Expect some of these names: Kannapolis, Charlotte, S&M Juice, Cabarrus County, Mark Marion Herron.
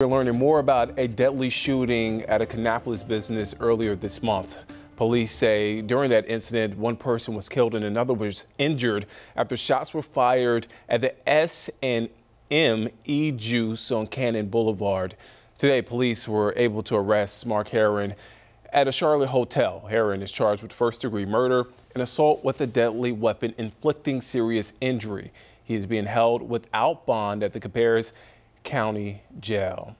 We're learning more about a deadly shooting at a Kannapolis business earlier this month. Police say during that incident, one person was killed and another was injured after shots were fired at the S&M Juice on Cannon Boulevard. Today, police were able to arrest Mark Herron at a Charlotte hotel. Herron is charged with first-degree murder and assault with a deadly weapon inflicting serious injury. He is being held without bond at the Cabarrus County Jail.